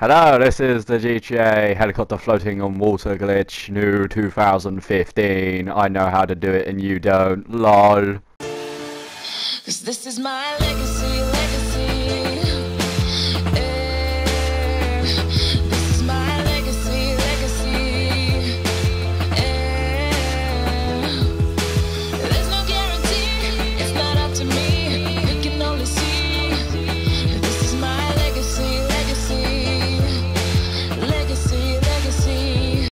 Hello, this is the GTA helicopter floating on water glitch, new 2015. I know how to do it and you don't. LOL. This is my legacy.